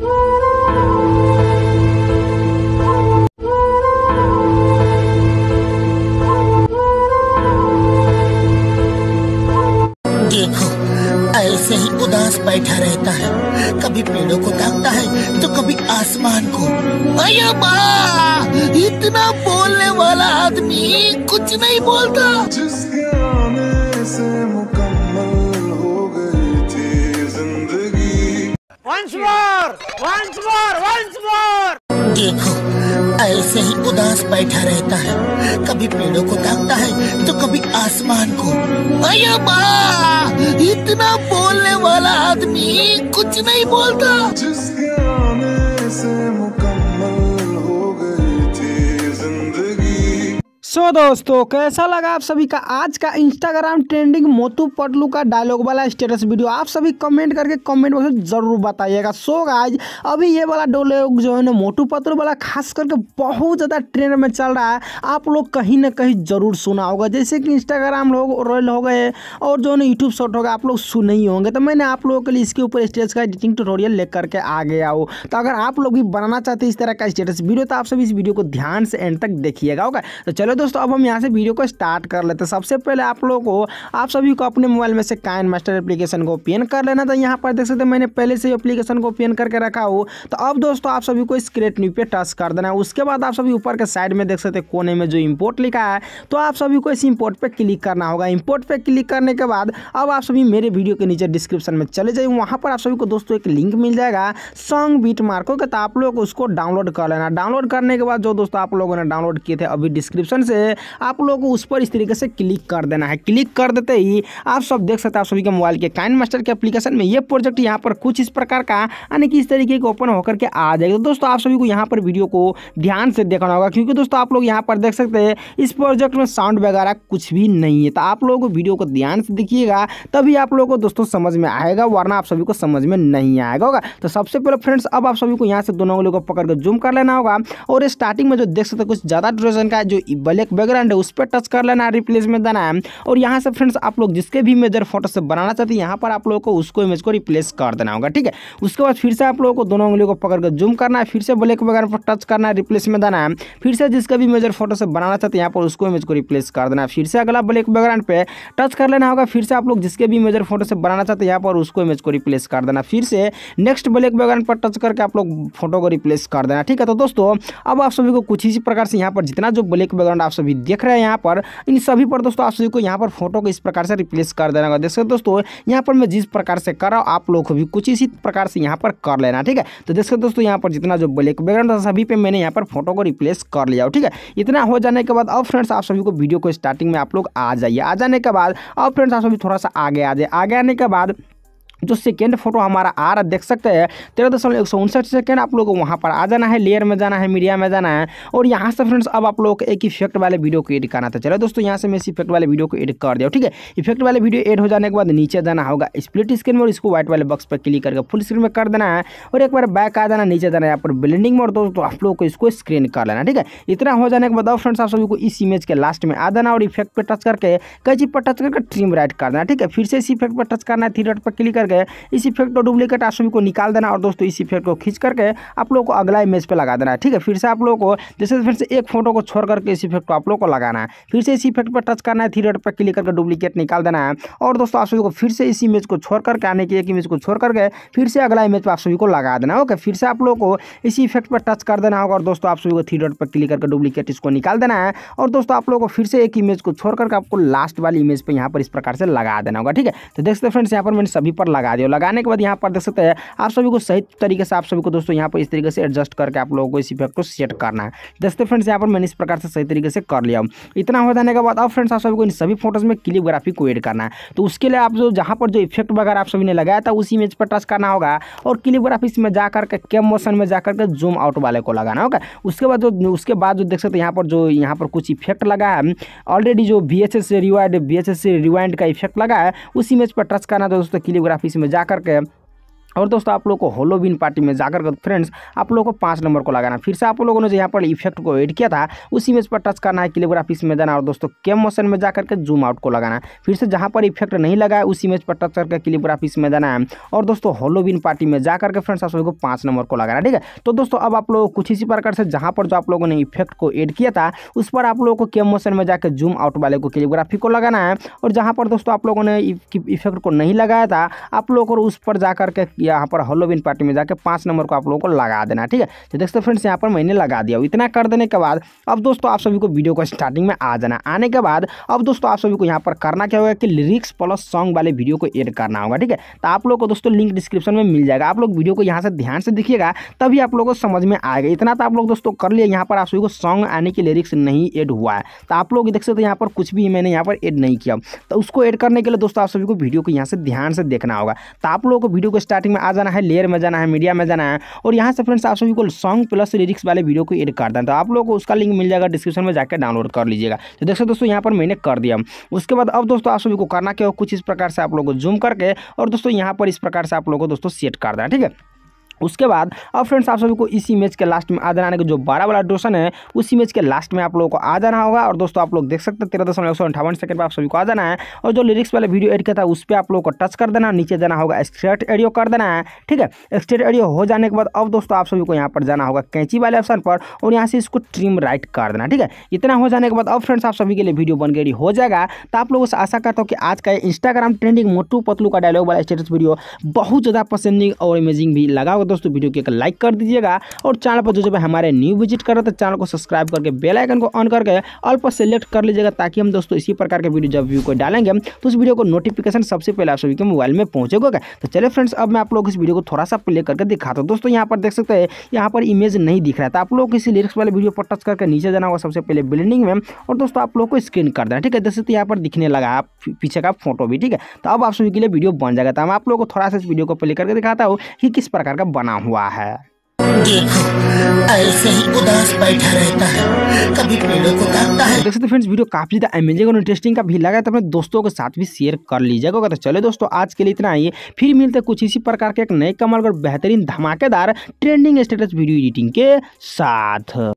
ऐसे ही उदास बैठा रहता है, कभी पेड़ों को ताकता है तो कभी आसमान को। अरे माँ, इतना बोलने वाला आदमी कुछ नहीं बोलता। जिसके आने से मुकम्मल हो गई थी जिंदगी। Once more. देखो, ऐसे ही उदास बैठा रहता है, कभी पेड़ों को ताकता है तो कभी आसमान को। अरे माँ, इतना बोलने वाला आदमी कुछ नहीं बोलता। जिसके आने से मुकम्मल हो गई थी जिंदगी। सो दोस्तों, कैसा लगा आप सभी का आज का इंस्टाग्राम ट्रेंडिंग मोटू पटलू का डायलॉग वाला स्टेटस वीडियो? आप सभी कमेंट करके कमेंट बॉक्स में जरूर बताइएगा। सो गाइज, अभी ये वाला डायलॉग जो है ना, मोटू पतलू वाला, खास करके बहुत ज़्यादा ट्रेंड में चल रहा है। आप लोग कहीं ना कहीं जरूर सुना होगा, जैसे कि इंस्टाग्राम लोग रोयल हो गए और जो है ना यूट्यूब शॉर्ट हो गया, आप लोग सुने ही होंगे। तो मैंने आप लोगों के लिए इसके ऊपर स्टेटस का एडिटिंग ट्यूटोरियल लेकर के आ गया हो। तो अगर आप लोग भी बनाना चाहते हैं इस तरह का स्टेटस वीडियो, तो आप सभी इस वीडियो को ध्यान से एंड तक देखिएगा। ओके, तो चलो दोस्तों, अब हम यहाँ से वीडियो को स्टार्ट कर लेते हैं। सबसे पहले आप सभी को अपने मोबाइल में से काइनमास्टर एप्लीकेशन को ओपन कर लेना। तो यहाँ पर देख सकते हैं मैंने पहले से एप्लीकेशन को ओपन करके रखा हो। तो अब दोस्तों, आप सभी को इस क्रिएट न्यू पे टच कर देना है। उसके बाद आप सभी ऊपर के साइड में देख सकते हैं कोने में जो इम्पोर्ट लिखा है, तो आप सभी को इस इम्पोर्ट पर क्लिक करना होगा। इम्पोर्ट पर क्लिक करने के बाद अब आप सभी मेरे वीडियो के नीचे डिस्क्रिप्शन में चले जाइए। वहाँ पर आप सभी को दोस्तों एक लिंक मिल जाएगा सॉन्ग बीट मार्को का, तो आप लोग उसको डाउनलोड कर लेना। डाउनलोड करने के बाद जो दोस्तों आप लोगों ने डाउनलोड किए थे अभी डिस्क्रिप्शन से, आप लोगों को उस पर इस तरीके से क्लिक कर देना है। क्लिक कर देते ही आप सब देख सकते हैं, आप सभी के मोबाइल के काइनमास्टर के एप्लीकेशन में ये प्रोजेक्ट यहाँ पर कुछ इस प्रकार का, यानी कि इस तरीके के ओपन होकर के आ जाएगा। तो दोस्तों, आप सभी को यहाँ पर वीडियो को ध्यान से देखना होगा, क्योंकि दोस्तों आप लोग यहाँ पर देख सकते हैं इस प्रोजेक्ट में साउंड वगैरह कुछ भी नहीं है। तो आप लोगों को वीडियो को ध्यान से देखिएगा, तभी आप लोगों को दोस्तों समझ में आएगा, वरना आप सभी को समझ में नहीं आएगा। होगा, तो सबसे पहले फ्रेंड्स, अब आप सभी को यहाँ से दोनों लोगों को पकड़कर जूम कर लेना होगा और स्टार्टिंग में जो देख सकते कुछ ज़्यादा ड्यूरेशन का जो ब्लैक बैकग्राउंड है उस पर टच कर लेना है, रिप्लेस में देना है। और यहाँ से फ्रेंड्स, आप लोग जिसके भी इमेज फोटो से बनाना चाहते हैं, यहाँ पर आप लोगों को उसको इमेज को रिप्लेस कर देना होगा। ठीक है, उसके बाद फिर से आप लोगों को दोनों उंगलियों को पकड़कर जूम करना है, फिर से ब्लैक बैकग्राउंड पर टच करना है, रिप्लेस में देना है। फिर से जिसका भी इमेज फोटो से बनाना चाहते हैं, यहाँ पर उसको इमेज को रिप्लेस कर देना है। फिर से अगला ब्लैक बैकग्राउंड पर टच कर लेना होगा, फिर से आप लोग जिसके भी इमेज फोटो से बनाना चाहते हैं, यहाँ पर उसको इमेज को रिप्लेस कर देना। फिर से नेक्स्ट ब्लैक बैकग्राउंड पर टच करके आप लोग फोटो को रिप्लेस कर देना। ठीक है, तो दोस्तों अब आप सभी को कुछ इसी प्रकार से यहाँ पर जितना जो ब्लैक बैकग्राउंड आप सभी देख रहे हैं, यहाँ पर इन सभी पर दोस्तों आप सभी को यहाँ पर फोटो को इस प्रकार से रिप्लेस कर देना होगा। देख सकते दोस्तों, यहाँ पर मैं जिस प्रकार से कर रहा हूँ, आप लोग को भी कुछ इसी प्रकार से यहाँ पर कर लेना। ठीक है, तो देख सकते दोस्तों, यहाँ पर जितना जो ब्लैक बैकग्राउंड था सभी पे मैंने यहाँ पर फोटो को रिप्लेस कर लिया। ठीक है, इतना हो जाने के बाद अब फ्रेंड्स, आप सभी को वीडियो को स्टार्टिंग में आप लोग आ जाइए। आ जाने के बाद अब फ्रेंड्स, आप सभी थोड़ा सा आगे आ जाए। आगे आने के बाद जो सेकेंड फोटो हमारा आ रहा है, देख सकते हैं 13.159 सेकेंड, आप लोगों को वहाँ पर आ जाना है, लेयर में जाना है, मीडिया में जाना है। और यहाँ से फ्रेंड्स, अब आप लोगों को एक इफेक्ट वाले वीडियो को एड करना था। चलो दोस्तों, यहाँ से मैं इस इफेक्ट वाले वीडियो को एड कर दिया। ठीक है, इफेक्ट वाले वीडियो एड हो जाने के बाद नीचे जाना होगा स्प्लिट स्क्रीन में और इसको व्हाइट वाले बॉक्स पर क्लिक करके फुल स्क्रीन में कर देना है। और एक बार बैक आ जाना, नीचे जाना है, यहाँ पर ब्लेंडिंग में, और दोस्तों आप लोगों को इसको स्क्रीन कर लेना। ठीक है, इतना हो जाने के बाद फ्रेंड्स, आप सभी को इस इमेज के लास्ट में आ जाना और इफेक्ट पर टच करके कैची पर टच करके ट्रिम राइट कर देना। ठीक है, फिर से इस इफेक्ट पर टच करना है, थ्री डॉट पर क्लिक करके इस इफेक्ट को डुप्लीकेट आप सभी को निकाल देना। और दोस्तों इस इफेक्ट को खींच करके आप लोगों को अगला इमेज पे लगा देना है। ठीक है, फिर से आप लोगों को जैसे फिर से एक फोटो को छोड़ करके इस इफेक्ट को आप लोगों को लगाना है, फिर से इस इफेक्ट पर टच करना है, थ्री डॉट पर क्लिक करके डुप्लीकेट निकाल देना है। और दोस्तों आप सभी को फिर से इस इमेज को छोड़ करके आने की एक इमेज को छोड़ करके फिर से अगला इमेज पर आप सभी को लगा देना है। ओके, फिर से आप लोगों को इसी इफेक्ट पर टच कर देना होगा और दोस्तों आप सभी को थ्री डॉट पर क्लिक करके डुप्लीकेट इसको निकाल देना है। और दोस्तों आप लोगों को फिर से एक इमेज को छोड़ करके आपको लास्ट वाली इमेज पर यहाँ पर इस प्रकार से लगा देना होगा। ठीक है, तो देख सकते हैं फ्रेंड्स, यहाँ पर मैंने सभी पर लगा दिया। लगाने के बाद यहाँ पर देख सकते हैं आप सभी को सही तरीके से आप सभी को दोस्तों यहाँ पर इस तरीके से एडजस्ट करके आप लोगों को इस इफेक्ट को सेट करना है। देखते फ्रेंड्स, यहाँ पर मैंने इस प्रकार से सही तरीके से कर लिया। इतना हो जाने के बाद अब फ्रेंड्स, आप सभी को इन सभी फोटोज में क्लिप ग्राफिक को एड करना है। तो उसके लिए आप जो जहाँ पर जो इफेक्ट वगैरह आप सभी ने लगाया था उस इमेज पर टच करना होगा और क्लिप ग्राफिक्स में जाकर के कैम मोशन में जाकर के जूम आउट वाले को लगाना होगा। उसके बाद जो देख सकते यहाँ पर कुछ इफेक्ट लगा है ऑलरेडी, जो VHS रिवाइंड का इफेक्ट लगा है उस इमेज पर टच करना। दोस्तों क्लिप ग्राफिक्स में जाकर के और दोस्तों आप लोग को हेलोवीन पार्टी में जाकर कर फ्रेंड्स आप लोगों को 5 नंबर को लगाना। फिर से आप लोगों ने जो यहाँ पर इफेक्ट को एड किया था उस इमेज पर टच करना है, क्लियोग्राफिक्स में जाना और दोस्तों कैम मोशन में जाकर के जूम आउट को लगाना। फिर से जहाँ पर इफेक्ट नहीं लगा है उस इमेज पर टच करके क्लियोग्राफिक्स में जाना है और दोस्तों हेलोवीन पार्टी में जाकर के फ्रेंड्स आप लोगों को 5 नंबर को लगाना। ठीक है, तो दोस्तों अब आप लोगों को कुछ इसी प्रकार से जहाँ पर जो आप लोगों ने इफेक्ट को एड किया था उस पर आप लोगों को कैम मोशन में जाकर जूम आउट वाले को क्लियोग्राफी को लगाना है और जहाँ पर दोस्तों आप लोगों ने इफेक्ट को नहीं लगाया था आप लोगों को उस पर जाकर के यहाँ पर हेलोवीन पार्टी में जाकर 5 नंबर को आप लोगों को लगा देना। ठीक है, तो देखते फ्रेंड्स यहाँ पर मैंने लगा दिया। इतना कर देने के बाद अब दोस्तों आप सभी को वीडियो को स्टार्टिंग में आ जाना। आने के बाद अब दोस्तों आप सभी को यहाँ पर करना क्या होगा कि लिरिक्स प्लस सॉन्ग वाले वीडियो को एड करना होगा। ठीक है, तो आप लोग को दोस्तों लिंक डिस्क्रिप्शन में मिल जाएगा, आप लोग वीडियो को यहाँ से ध्यान से देखिएगा तभी आप लोगों को समझ में आएगा। इतना तो आप लोग दोस्तों कर लिए। यहाँ पर आप सभी को सॉन्ग आने की लिरिक्स नहीं एड हुआ है तो आप लोग देख सकते यहाँ पर कुछ भी मैंने यहाँ पर एड नहीं किया। तो उसको एड करने के लिए दोस्तों आप सभी को वीडियो को यहाँ से ध्यान से देखना होगा। तो आप लोगों को वीडियो को स्टार्टिंग में आ जाना है, लेयर में जाना है, मीडिया में जाना है और यहाँ से फ्रेंड्स आप सभी को सॉन्ग प्लस लिरिक्स वाले वीडियो को एड करना है। तो आप लोगों को उसका लिंक मिल जाएगा डिस्क्रिप्शन में जाकर डाउनलोड कर लीजिएगा। तो देख सकते दोस्तों यहाँ पर मैंने कर दिया। उसके बाद अब दोस्तों आप सभी को करना क्या हो कुछ इस प्रकार से आप लोगों को जूम करके और दोस्तों यहाँ पर इस प्रकार से आप लोगों को दोस्तों सेट कर देना। ठीक है, उसके बाद अब फ्रेंड्स आप सभी को इस इमेज के लास्ट में आ जाना है, जो 12 वाला डोसन है उस इमेज के लास्ट में आप लोगों को आ जाना होगा। और दोस्तों आप लोग देख सकते हैं 13.158 सेकंड पर आप सभी को आ जाना है और जो लिरिक्स वाला वीडियो एड किया था उस पर आप लोगों को टच कर देना, नीचे जाना होगा, एक्सट्रेट एडियो कर देना है। ठीक है, एक्सट्रेट एडियो हो जाने के बाद अब दोस्तों आप सभी को यहाँ पर जाना होगा कैंची वाले ऑप्शन पर और यहाँ से इसको ट्रिम राइट कर देना। ठीक है, इतना हो जाने के बाद अब फ्रेंड्स आप सभी के लिए वीडियो बन गई हो जाएगा। तो आप लोगों से आशा करता हूँ कि आज का इंस्टाग्राम ट्रेंडिंग मोटू पतलू का डायलॉग वाला स्टेटस वीडियो बहुत ज़्यादा पसंदीदा और अमेजिंग भी लगा होगा। दोस्तों वीडियो को एक लाइक कर दीजिएगा और चैनल पर जो हमारे न्यू विजिट कर रहे थे चैनल को सब्सक्राइब करके बेल आइकन को ऑन करके ऑल पर सेलेक्ट कर लीजिएगा ताकि हम दोस्तों इसी प्रकार के वीडियो जब व्यू को डालेंगे तो उस वीडियो को नोटिफिकेशन सबसे पहले आप सभी के मोबाइल में पहुंचेगा। तो चलिए फ्रेंड्स अब मैं आप लोग इस वीडियो को थोड़ा सा प्ले करके दिखाता हूँ। दोस्तों यहाँ पर देख सकते हैं यहाँ पर इमेज नहीं दिख रहा था, आप लोग किसी लिरिक्स वाले वीडियो पर टच करके नीचे जाना होगा सबसे पहले ब्लेंडिंग में और दोस्तों आप लोग को स्क्रीन कर देना। ठीक है, देख सकते यहाँ पर दिखने लगा पीछे का फोटो भी। ठीक है, तो अब आप सभी के लिए वीडियो बन जाएगा। तो हम आप लोग को थोड़ा सा इस वीडियो को प्ले करके दिखाता हूँ कि किस प्रकार का बना हुआ है। देखो ऐसे ही उदास बैठा रहता है, कभी पेड़ों को काटता है। देख सकते फ्रेंड्स वीडियो काफी ज्यादा अमेजिंग और इंटरेस्टिंग का भी लगा है तो अपने दोस्तों के साथ भी शेयर कर लीजिएगा। तो चलो दोस्तों आज के लिए इतना ही, फिर मिलते हैं कुछ इसी प्रकार के एक नए कमाल और बेहतरीन धमाकेदार ट्रेंडिंग स्टेटस वीडियो एडिटिंग के साथ।